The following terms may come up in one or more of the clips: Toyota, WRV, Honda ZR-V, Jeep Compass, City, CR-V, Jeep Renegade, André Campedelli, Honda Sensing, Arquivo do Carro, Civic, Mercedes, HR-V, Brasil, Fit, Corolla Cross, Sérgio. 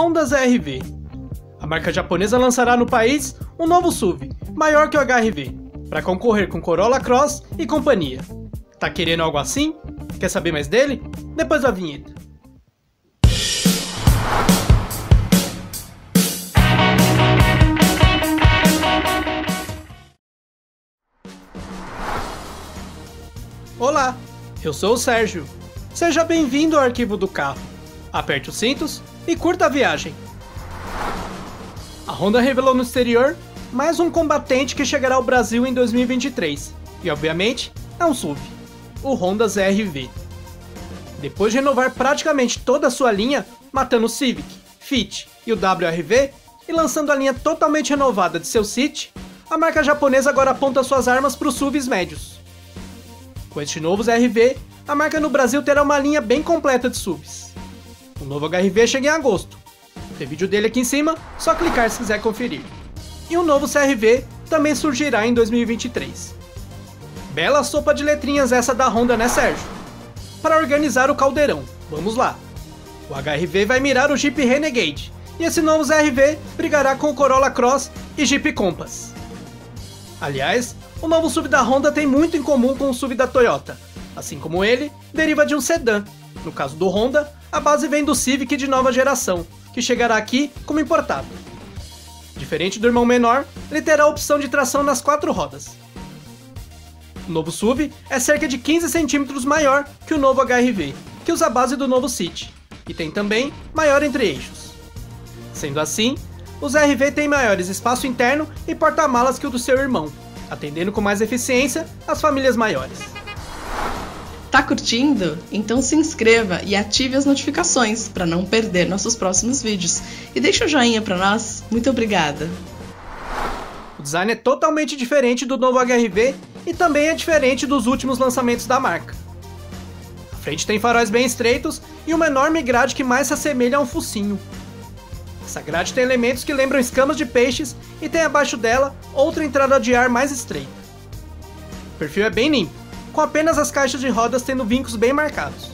Honda ZR-V. A marca japonesa lançará no país um novo SUV, maior que o HR-V, para concorrer com Corolla Cross e companhia. Tá querendo algo assim? Quer saber mais dele? Depois da vinheta. Olá, eu sou o Sérgio. Seja bem-vindo ao Arquivo do Carro. Aperte os cintos e curta a viagem. A Honda revelou no exterior mais um combatente que chegará ao Brasil em 2023 e, obviamente, é um SUV, o Honda ZR-V. Depois de renovar praticamente toda a sua linha, matando o Civic, Fit e o WRV e lançando a linha totalmente renovada de seu City, a marca japonesa agora aponta suas armas para os SUVs médios. Com este novo ZR-V, a marca no Brasil terá uma linha bem completa de SUVs. O novo HR-V chega em agosto. Tem vídeo dele aqui em cima, só clicar se quiser conferir. E o novo CR-V também surgirá em 2023. Bela sopa de letrinhas essa da Honda, né, Sérgio? Para organizar o caldeirão, vamos lá. O HR-V vai mirar o Jeep Renegade, e esse novo ZR-V brigará com o Corolla Cross e Jeep Compass. Aliás, o novo SUV da Honda tem muito em comum com o SUV da Toyota. Assim como ele, deriva de um sedã. No caso do Honda, a base vem do Civic de nova geração, que chegará aqui como importado. Diferente do irmão menor, ele terá a opção de tração nas 4 rodas. O novo SUV é cerca de 15 cm maior que o novo HR-V, que usa a base do novo City, e tem também maior entre-eixos. Sendo assim, o ZR-V tem maiores espaço interno e porta-malas que o do seu irmão, atendendo com mais eficiência as famílias maiores. Tá curtindo? Então se inscreva e ative as notificações para não perder nossos próximos vídeos. E deixa o joinha para nós. Muito obrigada! O design é totalmente diferente do novo HR-V e também é diferente dos últimos lançamentos da marca. A frente tem faróis bem estreitos e uma enorme grade que mais se assemelha a um focinho. Essa grade tem elementos que lembram escamas de peixes e tem abaixo dela outra entrada de ar mais estreita. O perfil é bem limpo, com apenas as caixas de rodas tendo vincos bem marcados.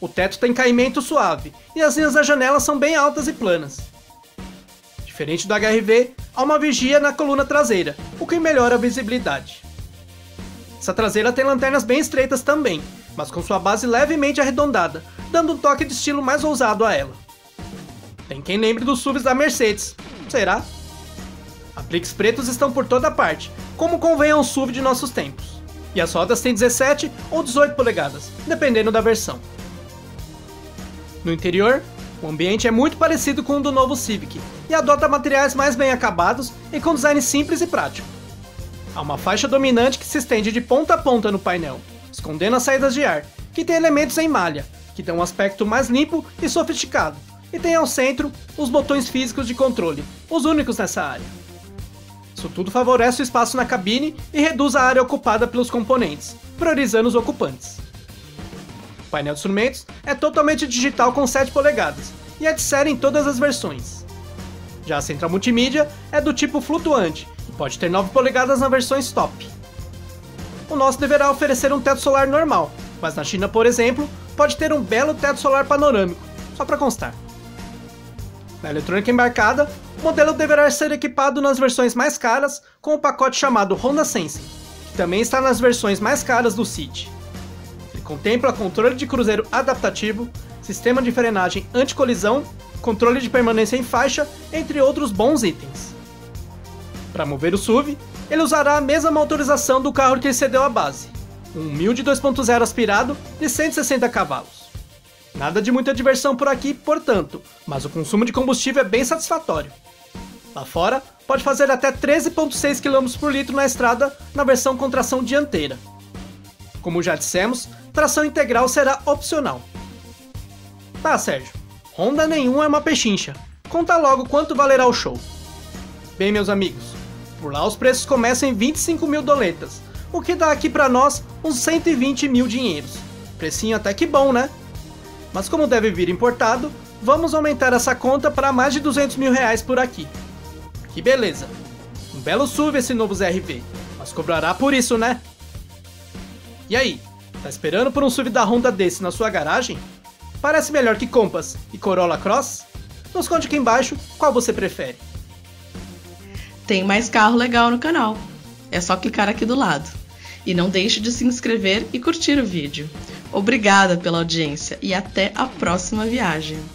O teto tem caimento suave e as linhas da janela são bem altas e planas. Diferente do HR-V, há uma vigia na coluna traseira, o que melhora a visibilidade. Essa traseira tem lanternas bem estreitas também, mas com sua base levemente arredondada, dando um toque de estilo mais ousado a ela. Tem quem lembre dos SUVs da Mercedes, será? Apliques pretos estão por toda parte, como convém a um SUV de nossos tempos. E as rodas têm 17 ou 18 polegadas, dependendo da versão. No interior, o ambiente é muito parecido com o do novo Civic, e adota materiais mais bem acabados e com design simples e prático. Há uma faixa dominante que se estende de ponta a ponta no painel, escondendo as saídas de ar, que tem elementos em malha, que dão um aspecto mais limpo e sofisticado. E tem ao centro os botões físicos de controle, os únicos nessa área. Isso tudo favorece o espaço na cabine e reduz a área ocupada pelos componentes, priorizando os ocupantes. O painel de instrumentos é totalmente digital com 7 polegadas e é de série em todas as versões. Já a central multimídia é do tipo flutuante e pode ter 9 polegadas na versão top. O nosso deverá oferecer um teto solar normal, mas na China, por exemplo, pode ter um belo teto solar panorâmico, só para constar. Na eletrônica embarcada, o modelo deverá ser equipado nas versões mais caras com o pacote chamado Honda Sensing, que também está nas versões mais caras do City. Ele contempla controle de cruzeiro adaptativo, sistema de frenagem anti-colisão, controle de permanência em faixa, entre outros bons itens. Para mover o SUV, ele usará a mesma motorização do carro que cedeu à base, um humilde 2.0 aspirado de 160 cavalos. Nada de muita diversão por aqui, portanto, mas o consumo de combustível é bem satisfatório. Lá fora, pode fazer até 13,6 km por litro na estrada na versão com tração dianteira. Como já dissemos, tração integral será opcional. Tá, Sérgio, Honda nenhuma é uma pechincha. Conta logo quanto valerá o show. Bem, meus amigos, por lá os preços começam em 25 mil doletas, o que dá aqui pra nós uns 120 mil dinheiros. Precinho até que bom, né? Mas como deve vir importado, vamos aumentar essa conta para mais de 200 mil reais por aqui. Que beleza! Um belo SUV esse novo ZR-V, mas cobrará por isso, né? E aí, tá esperando por um SUV da Honda desse na sua garagem? Parece melhor que Compass e Corolla Cross? Nos conte aqui embaixo qual você prefere. Tem mais carro legal no canal. É só clicar aqui do lado. E não deixe de se inscrever e curtir o vídeo. Obrigada pela audiência e até a próxima viagem.